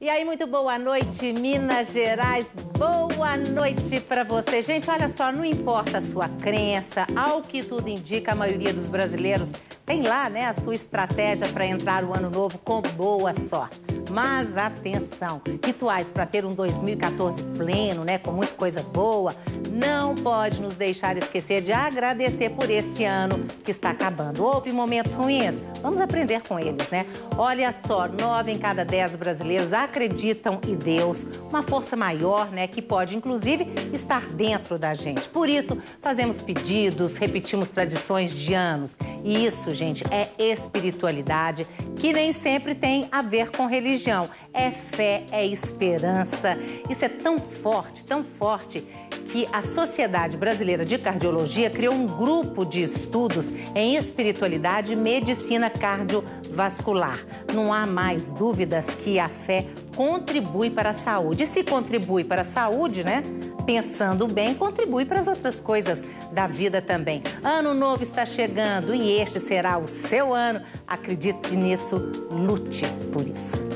E aí, muito boa noite, Minas Gerais, boa noite para você. Gente, olha só, não importa a sua crença, ao que tudo indica, a maioria dos brasileiros tem lá, né, a sua estratégia para entrar o ano novo com boa sorte. Mas atenção, rituais para ter um 2014 pleno, né, com muita coisa boa, não pode nos deixar esquecer de agradecer por esse ano que está acabando. Houve momentos ruins? Vamos aprender com eles, né? Olha só, 9 em cada 10 brasileiros acreditam em Deus, uma força maior, né, que pode, inclusive, estar dentro da gente. Por isso, fazemos pedidos, repetimos tradições de anos. E isso, gente, é espiritualidade que nem sempre tem a ver com religião. É fé, é esperança. Isso é tão forte, que a Sociedade Brasileira de Cardiologia criou um grupo de estudos em espiritualidade e medicina cardiovascular. Não há mais dúvidas que a fé contribui para a saúde. E se contribui para a saúde, né? Pensando bem, contribui para as outras coisas da vida também. Ano novo está chegando e este será o seu ano. Acredite nisso, lute por isso.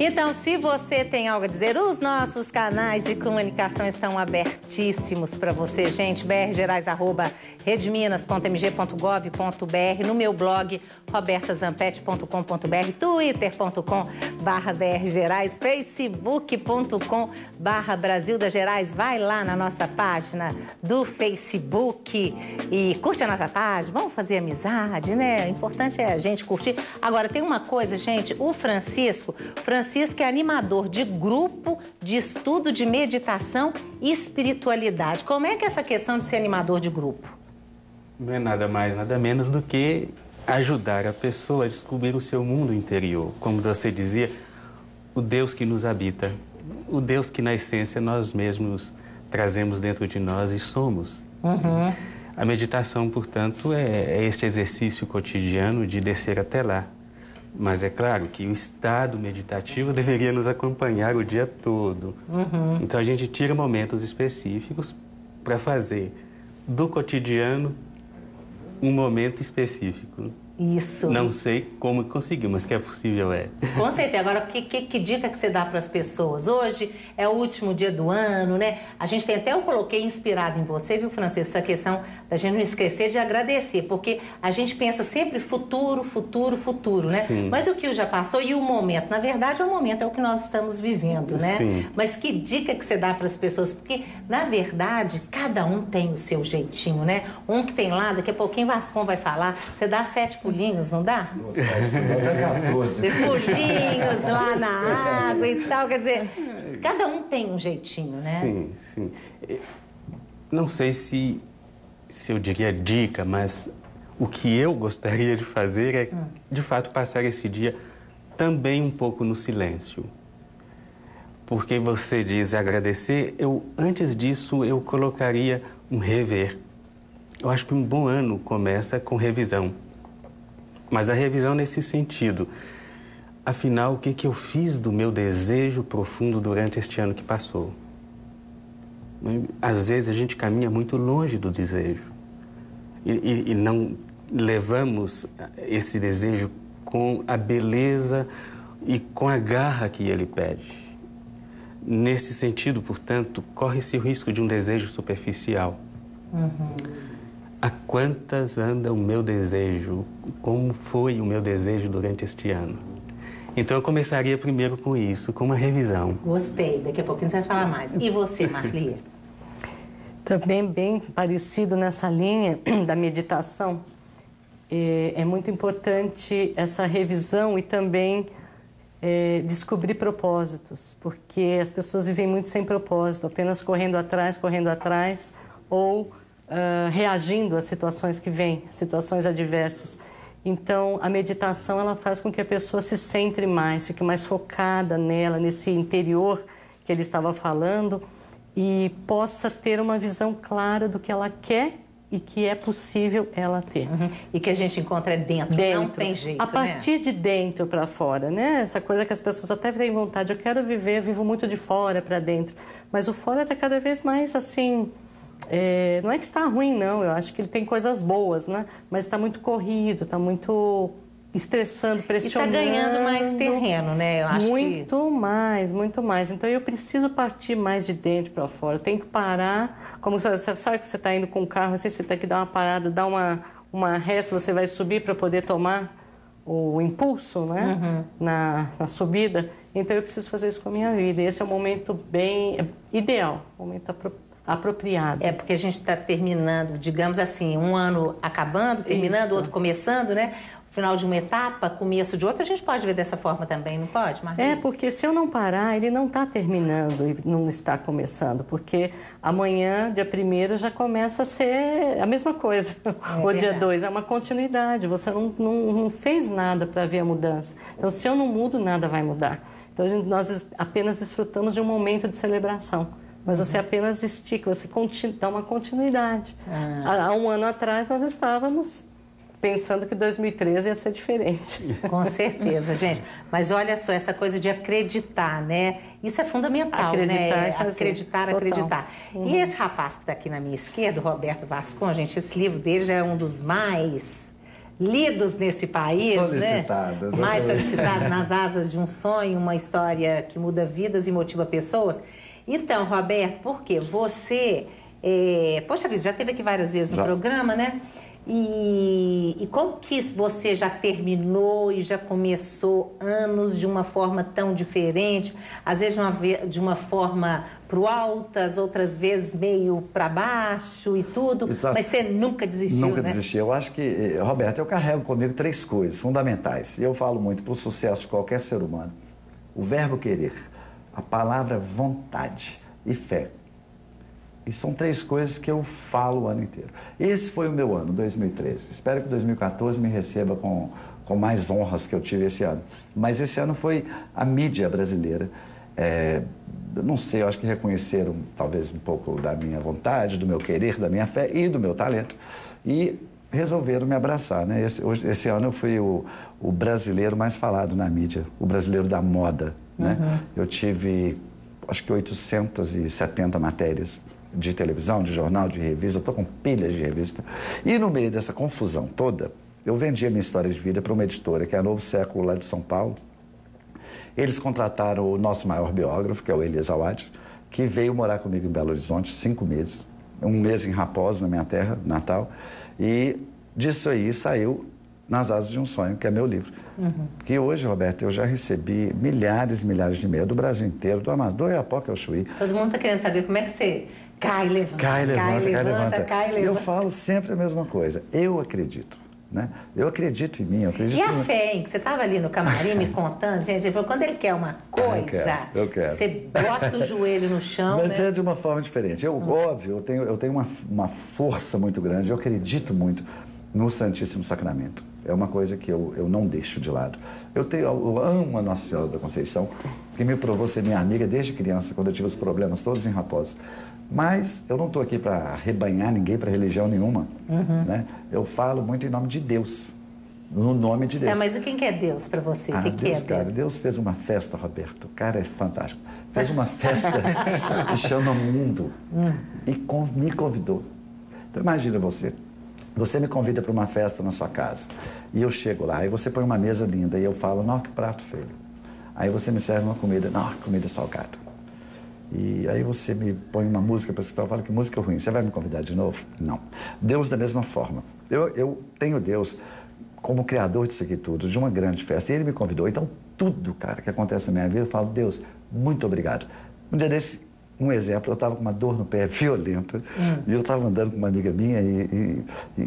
Então, se você tem algo a dizer, os nossos canais de comunicação estão abertíssimos para você, gente. brgerais@redeminas.mg.gov.br, no meu blog robertazampete.com.br, twitter.com/brgerais, facebook.com/Brasil das Gerais. Vai lá na nossa página do Facebook e curte a nossa página. Vamos fazer amizade, né? O importante é a gente curtir. Agora, tem uma coisa, gente, o Francisco é animador de grupo de estudo de meditação e espiritualidade. Como é que é essa questão de ser animador de grupo? Não é nada mais, nada menos do que ajudar a pessoa a descobrir o seu mundo interior. Como você dizia, o Deus que nos habita, o Deus que na essência nós mesmos trazemos dentro de nós e somos. Uhum. A meditação, portanto, é este exercício cotidiano de descer até lá. Mas é claro que o estado meditativo deveria nos acompanhar o dia todo. Uhum. Então a gente tira momentos específicos para fazer do cotidiano um momento específico. Isso. Não sei como conseguir, mas que é possível, é. Com certeza. Agora, que dica que você dá para as pessoas? Hoje é o último dia do ano, né? A gente tem até, eu coloquei inspirado em você, viu, Francisco? Essa questão da gente não esquecer de agradecer, porque a gente pensa sempre futuro, futuro, futuro, né? Sim. Mas o que já passou e o momento? Na verdade, o momento é o que nós estamos vivendo, né? Sim. Mas que dica que você dá para as pessoas? Porque, na verdade, cada um tem o seu jeitinho, né? Um que tem lá, daqui a pouquinho Vascon vai falar, você dá 7%. Pulinhos, não dá? Nossa, é 14. Pulinhos lá na água e tal, quer dizer, cada um tem um jeitinho, né? Sim, sim. Não sei se eu diria dica, mas o que eu gostaria de fazer é, de fato, passar esse dia também um pouco no silêncio. Porque você diz agradecer, antes disso eu colocaria um rever. Eu acho que um bom ano começa com revisão. Mas a revisão nesse sentido, afinal, o que eu fiz do meu desejo profundo durante este ano que passou? Às vezes a gente caminha muito longe do desejo e não levamos esse desejo com a beleza e com a garra que ele pede. Nesse sentido, portanto, corre-se o risco de um desejo superficial. Uhum. A quantas anda o meu desejo? Como foi o meu desejo durante este ano? Então, eu começaria primeiro com isso, com uma revisão. Gostei. Daqui a pouquinho você vai falar mais. E você, Marli? Também bem parecido nessa linha da meditação. É muito importante essa revisão e também descobrir propósitos, porque as pessoas vivem muito sem propósito, apenas correndo atrás, ou reagindo às situações que vêm, situações adversas. Então, a meditação, ela faz com que a pessoa se centre mais, fique mais focada nela, nesse interior que ele estava falando, e possa ter uma visão clara do que ela quer e que é possível ela ter. Uhum. E que a gente encontra dentro, não tem jeito, a partir de dentro para fora, né? Essa coisa que as pessoas até têm vontade, eu quero viver, vivo muito de fora para dentro. Mas o fora está cada vez mais assim, não é que está ruim, não, eu acho que ele tem coisas boas, né? Mas está muito corrido, está muito estressando, pressionando. E está ganhando mais terreno, né? Eu acho muito mais. Então, eu preciso partir mais de dentro para fora. Eu tenho que parar. Como você sabe que você está indo com o carro, assim, você tem que dar uma parada, dar uma ré, você vai subir para poder tomar o impulso, né? Uhum. Na subida. Então, eu preciso fazer isso com a minha vida. Esse é um momento bem ideal, um momento apropriado. É, porque a gente está terminando, digamos assim, um ano acabando, terminando, isso. Outro começando, né? Final de uma etapa, começo de outra, a gente pode ver dessa forma também, não pode, Margarida? É, porque se eu não parar, ele não está terminando e não está começando, porque amanhã, dia 1º, já começa a ser a mesma coisa. Ou dia 2, é uma continuidade, você não fez nada para ver a mudança. Então, se eu não mudo, nada vai mudar. Então, nós apenas desfrutamos de um momento de celebração. Mas você apenas estica, você dá uma continuidade. Há um ano atrás, nós estávamos pensando que 2013 ia ser diferente. Com certeza, gente. Mas olha só, essa coisa de acreditar, né? Isso é fundamental, né? Acreditar. Uhum. E esse rapaz que está aqui na minha esquerda, o Roberto Vascon, gente, esse livro dele já é um dos mais lidos nesse país, solicitados, né? Mais solicitados, Nas Asas de um Sonho, uma história que muda vidas e motiva pessoas. Então, Roberto, por quê? Você, poxa vida, já esteve aqui várias vezes no programa, né? E como que você já terminou e já começou anos de uma forma tão diferente? Às vezes de uma forma pro alto, as outras vezes meio para baixo e tudo. Exato. Mas você nunca desistiu, Nunca desisti. Eu acho que, Roberto, eu carrego comigo 3 coisas fundamentais. E eu falo muito pro sucesso de qualquer ser humano. O verbo querer, a palavra vontade e fé. E são 3 coisas que eu falo o ano inteiro. Esse foi o meu ano, 2013. Espero que 2014 me receba com mais honras que eu tive esse ano. Mas esse ano foi a mídia brasileira. Não sei, eu acho que reconheceram talvez um pouco da minha vontade, do meu querer, da minha fé e do meu talento. E resolveram me abraçar, né? Esse ano eu fui o brasileiro mais falado na mídia, o brasileiro da moda, né? Uhum. Eu tive, acho que 870 matérias. De televisão, de jornal, de revista, eu estou com pilhas de revista. E no meio dessa confusão toda, eu vendi a minha história de vida para uma editora, que é a Novo Século, lá de São Paulo. Eles contrataram o nosso maior biógrafo, que é o Elias Awad, que veio morar comigo em Belo Horizonte 5 meses, um mês em Raposo, na minha terra, Natal. E disso aí saiu Nas Asas de um Sonho, que é meu livro. Uhum. Que hoje, Roberto, eu já recebi milhares e milhares de e-mails do Brasil inteiro, do Amazonas, do Iapoca ao Chuí. Todo mundo está querendo saber como é que você... Cai, levanta. Eu falo sempre a mesma coisa. Eu acredito, né? Eu acredito em mim, eu acredito em mim. E a fé, hein? Que você estava ali no camarim me contando, gente, ele falou, quando ele quer uma coisa, eu quero. Você bota o joelho no chão, mas é de uma forma diferente. Óbvio, eu tenho uma força muito grande, eu acredito muito no Santíssimo Sacramento. É uma coisa que eu não deixo de lado. Eu amo a Nossa Senhora da Conceição, que me provou ser minha amiga desde criança, quando eu tive os problemas todos em Raposo. Mas eu não estou aqui para arrebanhar ninguém para religião nenhuma, né? Eu falo muito em nome de Deus, no nome de Deus. Mas quem que é Deus para você? Deus, cara, Deus fez uma festa, Roberto, o cara é fantástico. Fez uma festa que chama Mundo e me convidou. Então imagina você me convida para uma festa na sua casa e eu chego lá e você põe uma mesa linda e eu falo, não, que prato feio. Aí você me serve uma comida, não, que comida salgada. E aí você me põe uma música para escutar, eu falo que música ruim, você vai me convidar de novo? Não. Deus da mesma forma. Eu tenho Deus como criador disso aqui tudo, de uma grande festa, e Ele me convidou. Então, tudo, cara, que acontece na minha vida, eu falo, Deus, muito obrigado. Um dia desse, um exemplo, eu estava com uma dor no pé violenta, e eu estava andando com uma amiga minha, e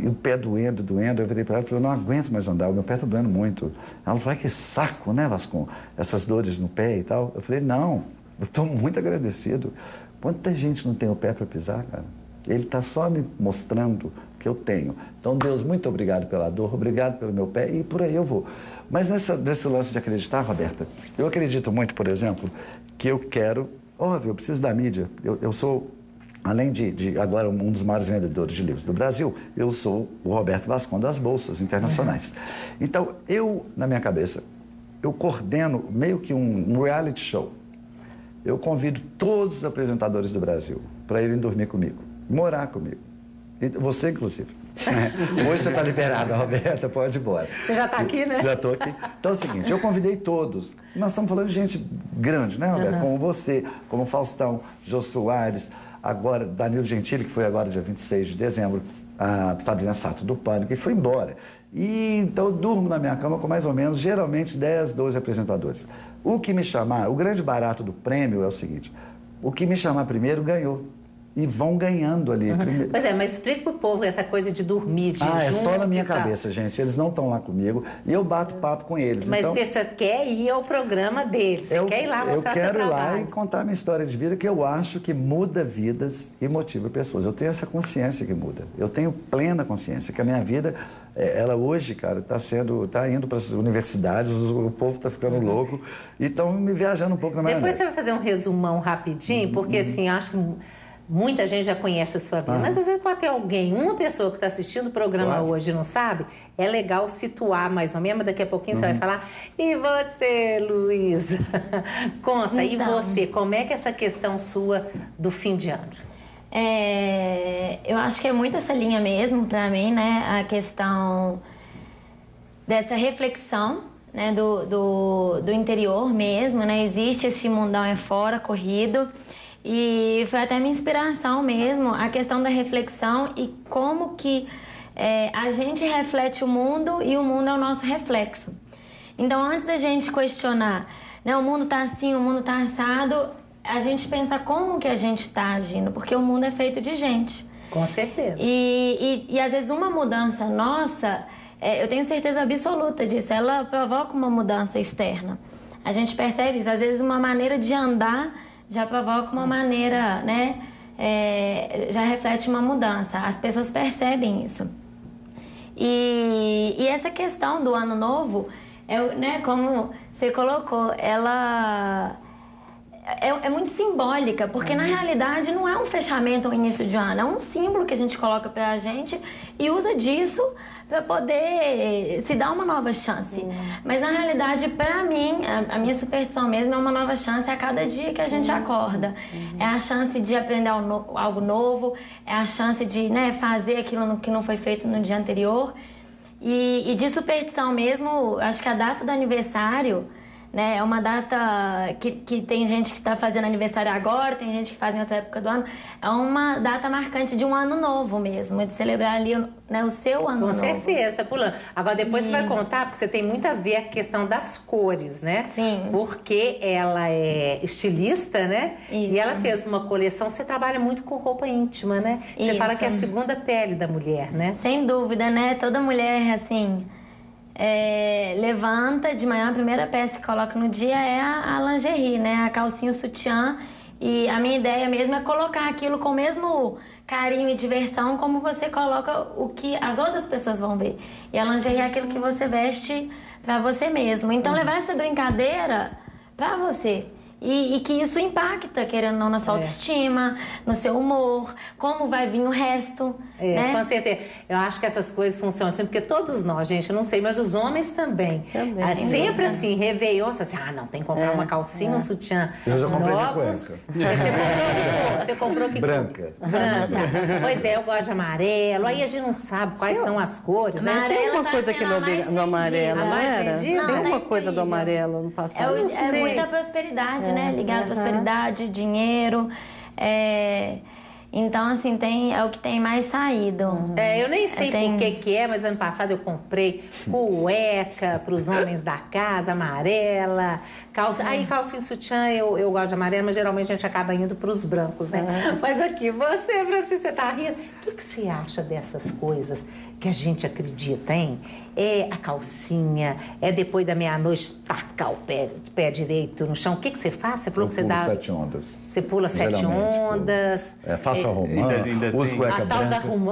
o pé doendo, eu virei para ela e falei, eu não aguento mais andar, o meu pé está doendo muito. Ela falou, que saco, né, Vascon, essas dores no pé e tal. Eu falei, não. Eu estou muito agradecido. Quanta gente não tem o pé para pisar, cara? Ele está só me mostrando que eu tenho. Então, Deus, muito obrigado pela dor, obrigado pelo meu pé, e por aí eu vou. Mas nesse lance de acreditar, Roberta, eu acredito muito, por exemplo, que eu quero... Óbvio, eu preciso da mídia. Eu sou Além de agora, um dos maiores vendedores de livros do Brasil, eu sou o Roberto Vascon das Bolsas Internacionais. Então, eu, na minha cabeça, eu coordeno meio que um reality show. Eu convido todos os apresentadores do Brasil para irem dormir comigo, morar comigo. Você, inclusive. Hoje você está liberada, Roberta, pode ir embora. Você já está aqui, né? Já estou aqui. Então é o seguinte, eu convidei todos. Nós estamos falando de gente grande, né, Roberta? Como você, como Faustão, Jô Soares, agora Danilo Gentili, que foi agora dia 26 de dezembro, a Fabiana Sato do Pânico, e foi embora. E então eu durmo na minha cama com mais ou menos, geralmente, 10, 12 apresentadores. O que me chamar, o grande barato do prêmio é o seguinte, o que me chamar primeiro ganhou. E vão ganhando ali. Pois é, mas explica pro povo essa coisa de dormir, de junto, é só na minha cabeça, gente. Eles não estão lá comigo e eu bato papo com eles. Mas então, você quer ir ao programa deles, você quer ir lá mostrar seu trabalho. Eu quero ir lá e contar minha história de vida, que eu acho que muda vidas e motiva pessoas. Eu tenho essa consciência que muda. Eu tenho plena consciência que a minha vida, ela hoje, cara, está indo para as universidades, o povo está ficando louco e estão me viajando um pouco na minha vida. Depois você vai fazer um resumão rapidinho, porque assim, acho que muita gente já conhece a sua vida, mas às vezes pode ter alguém, uma pessoa que está assistindo o programa hoje e não sabe, é legal situar mais ou menos, daqui a pouquinho você vai falar, e você, Luísa? Conta, então, e você, como é que é essa questão sua do fim de ano? Eu acho que é muito essa linha mesmo para mim, né, a questão dessa reflexão, né, do interior mesmo, né, existe esse mundão é fora, corrido. E foi até minha inspiração mesmo, a questão da reflexão e como que a gente reflete o mundo e o mundo é o nosso reflexo. Então, antes da gente questionar, né, o mundo tá assim, o mundo tá assado, a gente pensa como que a gente tá agindo, porque o mundo é feito de gente. Com certeza. E às vezes uma mudança nossa, eu tenho certeza absoluta disso, ela provoca uma mudança externa. A gente percebe isso, às vezes uma maneira de andar já provoca uma maneira, né, já reflete uma mudança. As pessoas percebem isso. E essa questão do ano novo, né, como você colocou, ela é muito simbólica, porque na realidade não é um fechamento ou início de ano, é um símbolo que a gente coloca pra gente e usa disso para poder se dar uma nova chance. Mas na realidade, para mim, a minha superstição mesmo é uma nova chance a cada dia que a gente acorda. É a chance de aprender algo novo, é a chance de, né, fazer aquilo que não foi feito no dia anterior. E de superstição mesmo, acho que a data do aniversário, né, é uma data que tem gente que está fazendo aniversário agora, tem gente que faz em outra época do ano. É uma data marcante de um ano novo mesmo, de celebrar ali, né, o seu ano novo. Com certeza, tá pulando. Agora, depois você vai contar, porque você tem muito a ver a questão das cores, né? Sim. Porque ela é estilista, né? Isso. E ela fez uma coleção, você trabalha muito com roupa íntima, né? Você fala que é a segunda pele da mulher, né? Sem dúvida, né? Toda mulher, assim, levanta de manhã, a primeira peça que coloca no dia é a lingerie, né? A calcinha, o sutiã. E a minha ideia mesmo é colocar aquilo com o mesmo carinho e diversão como você coloca o que as outras pessoas vão ver. E a lingerie é aquilo que você veste pra você mesmo. Então levar essa brincadeira pra você. E que isso impacta, querendo ou não, na sua autoestima, no seu humor, como vai vir o resto, né? Com certeza. Eu acho que essas coisas funcionam assim, porque todos nós, gente, eu não sei, mas os homens também. Sempre assim, Réveillon, você fala assim, ah, não, tem que comprar uma calcinha, um sutiã. Eu já comprei de cueca. Você comprou que branca. Branca. Pois é, eu gosto de amarelo, aí a gente não sabe quais são as cores. Mas tem uma coisa aqui no amarelo, não era? Tem uma coisa do amarelo no passado. É muita prosperidade, né? Ligado à prosperidade, dinheiro. Então, assim, é o que tem mais saído. Eu nem sei por que é, mas ano passado eu comprei cueca para os homens da casa, amarela, calça. Aí calcinha e sutiã, eu gosto de amarela, mas geralmente a gente acaba indo para os brancos, né? Mas aqui, você, Francisco, você tá rindo. O que você acha dessas coisas que a gente acredita, hein? É a calcinha, é depois da meia-noite tacar o pé direito no chão. O que que você faz? Você falou que você dá... sete ondas. Você pula sete ondas. É, faça a romã, usa cueca branca. A tal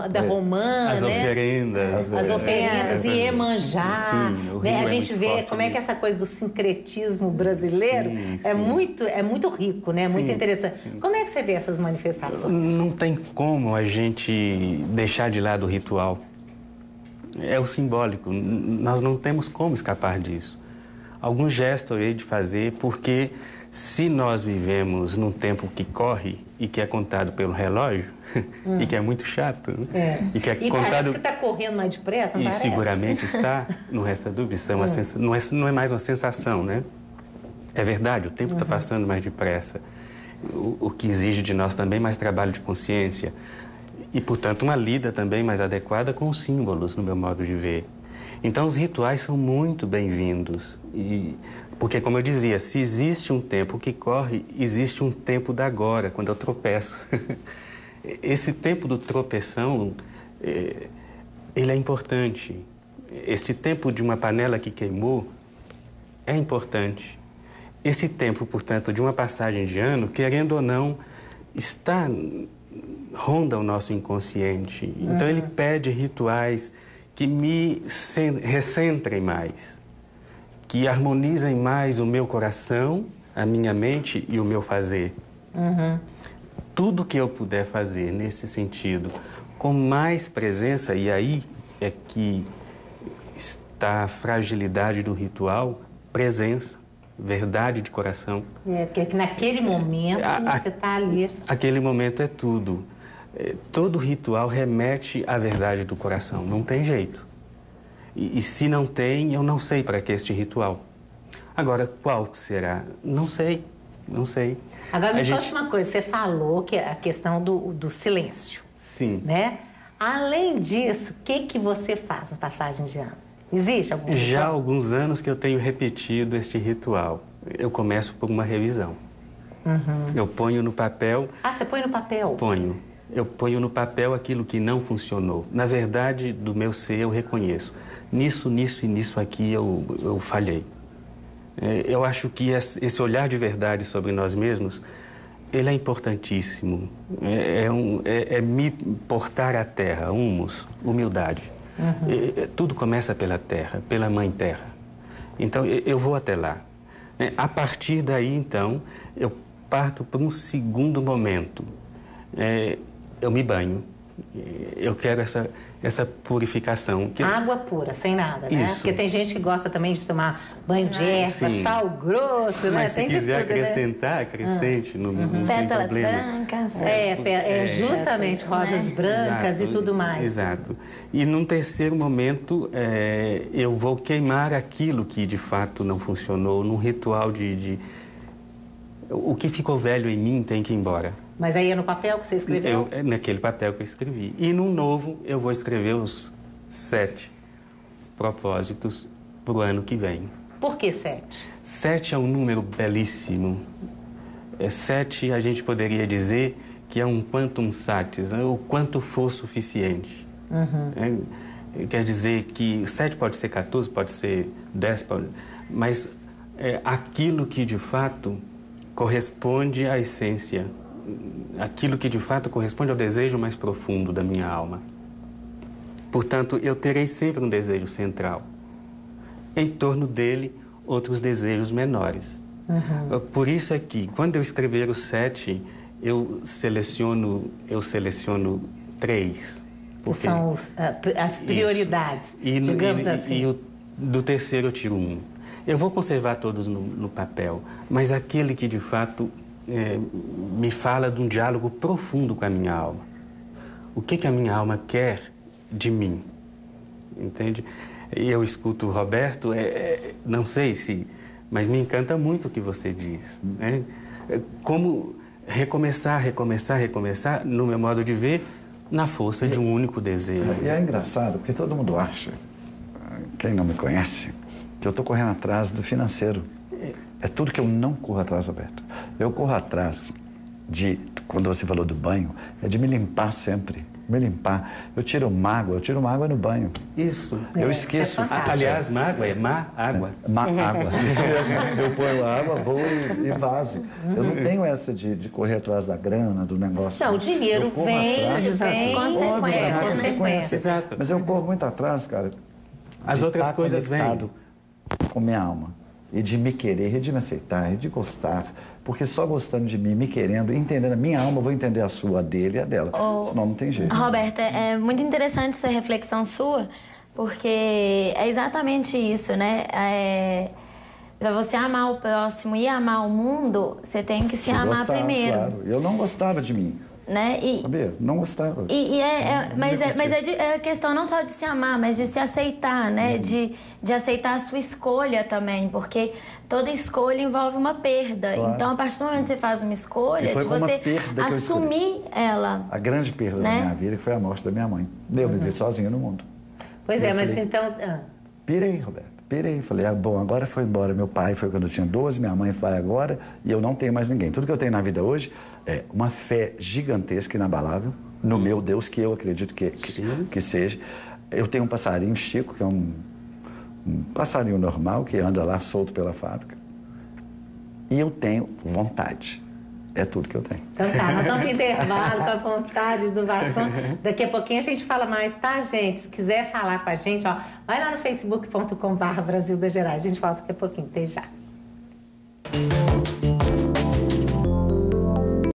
da romã, né? As oferendas. As oferendas, Iemanjá. A gente vê como é que essa coisa do sincretismo brasileiro é muito rico, né? É muito interessante. Como é que você vê essas manifestações? Não tem como a gente deixar de lado o ritual. É o simbólico, nós não temos como escapar disso. Algum gesto eu hei de fazer, porque se nós vivemos num tempo que corre e que é contado pelo relógio, e que é muito chato, né? E que é contado... parece que está correndo mais depressa, não parece? E seguramente está, não resta dúvida, isso é uma não é mais uma sensação, né? É verdade, o tempo está passando mais depressa, o que exige de nós também mais trabalho de consciência, e, portanto, uma lida também mais adequada com os símbolos, no meu modo de ver. Então, os rituais são muito bem-vindos. Porque, como eu dizia, se existe um tempo que corre, existe um tempo da agora, quando eu tropeço. Esse tempo do tropeção, ele é importante. Esse tempo de uma panela que queimou é importante. Esse tempo, portanto, de uma passagem de ano, querendo ou não, está... ronda o nosso inconsciente. Então, ele pede rituais que me recentrem mais, que harmonizem mais o meu coração, a minha mente e o meu fazer. Tudo que eu puder fazer nesse sentido, com mais presença, e aí é que está a fragilidade do ritual, presença. Verdade de coração. Porque naquele momento você está ali. Aquele momento é tudo. Todo ritual remete à verdade do coração. Não tem jeito. E se não tem, eu não sei para que este ritual. Agora, qual será? Não sei. Não sei. Agora, me conta uma coisa. Você falou que a questão do silêncio. Sim. Né? Além disso, o que você faz na passagem de ano? Existe algum ritual? Já há alguns anos que eu tenho repetido este ritual. Eu começo por uma revisão. Eu ponho no papel... Ah, você põe no papel? Ponho. Eu ponho no papel aquilo que não funcionou. Na verdade, do meu ser, eu reconheço. Nisso e nisso aqui eu falhei. Eu acho que esse olhar de verdade sobre nós mesmos, ele é importantíssimo. É me portar à terra, humildade. Tudo começa pela terra, pela mãe terra. Então, eu vou até lá. A partir daí, então, eu parto para um segundo momento. Eu me banho. Eu quero essa purificação. Água pura, sem nada, né? Isso. Porque tem gente que gosta também de tomar banho de erva, sal grosso, né? Mas se quiser acrescentar, acrescente. Pétalas brancas. Justamente rosas brancas e tudo mais. Exato. E num terceiro momento, eu vou queimar aquilo que de fato não funcionou, num ritual de... O que ficou velho em mim tem que ir embora. Mas aí é no papel que você escreveu? Naquele papel que eu escrevi. E num novo, eu vou escrever os 7 propósitos para o ano que vem. Por que 7? 7 é um número belíssimo. 7, a gente poderia dizer que é um quantum satis, o quanto for suficiente. Quer dizer que 7 pode ser 14, pode ser 10, mas aquilo que de fato corresponde à essência. Aquilo que de fato corresponde ao desejo mais profundo da minha alma. Portanto, eu terei sempre um desejo central. Em torno dele, outros desejos menores. Por isso é que, quando eu escrever os 7, eu seleciono 3. Porque... são as prioridades, digamos assim. E do terceiro eu tiro 1. Eu vou conservar todos no papel, mas aquele que de fato... me fala de um diálogo profundo com a minha alma. O que a minha alma quer de mim? Entende? Eu escuto o Roberto, não sei se... mas me encanta muito o que você diz. Né? Como recomeçar, no meu modo de ver, na força de um único desejo. E é engraçado, porque todo mundo acha, quem não me conhece, que eu estou correndo atrás do financeiro. É tudo que eu não corro atrás, Roberto. Eu corro atrás de, quando você falou do banho, é de me limpar sempre. me limpar. Eu tiro mágoa, no banho. Isso. Eu esqueço. Aliás, mágoa é má água. Má água. Isso mesmo. Eu ponho a água, vou e vazo. Eu não tenho essa de correr atrás da grana, do negócio. Não, o dinheiro vem, consequência. Exato. Mas eu corro muito atrás, cara. As outras coisas vêm. Com minha alma. E de me querer, e de me aceitar, e de gostar. Porque só gostando de mim, me querendo, entendendo a minha alma, eu vou entender a sua, a dele e a dela. Senão não tem jeito. Roberta, é muito interessante essa reflexão sua, porque é exatamente isso, né? Para você amar o próximo e amar o mundo, você tem que se amar gostar, primeiro. Claro. Eu não gostava de mim. Né? E, sabia? Não gostava. Mas é a questão não só de se amar, mas de se aceitar, né? De aceitar a sua escolha também, porque toda escolha envolve uma perda. Claro. Então, a partir do momento que você faz uma escolha, de você assumir ela. A grande perda, né, da minha vida foi a morte da minha mãe. Eu vivi sozinho no mundo. Pois é, mas falei, então... Pirei, Roberto. Pirei, falei, bom, agora foi embora. Meu pai foi quando eu tinha 12, minha mãe vai agora e eu não tenho mais ninguém. Tudo que eu tenho na vida hoje é uma fé gigantesca, inabalável, no meu Deus, que eu acredito que seja. Eu tenho um passarinho, Chico, que é um passarinho normal, que anda lá solto pela fábrica. E eu tenho vontade. É tudo que eu tenho. Então tá, nós vamos pro intervalo com a vontade do Vascon. Daqui a pouquinho a gente fala mais, tá, gente? Se quiser falar com a gente, ó, vai lá no facebook.com/Brasil das Gerais. A gente volta daqui a pouquinho, até já.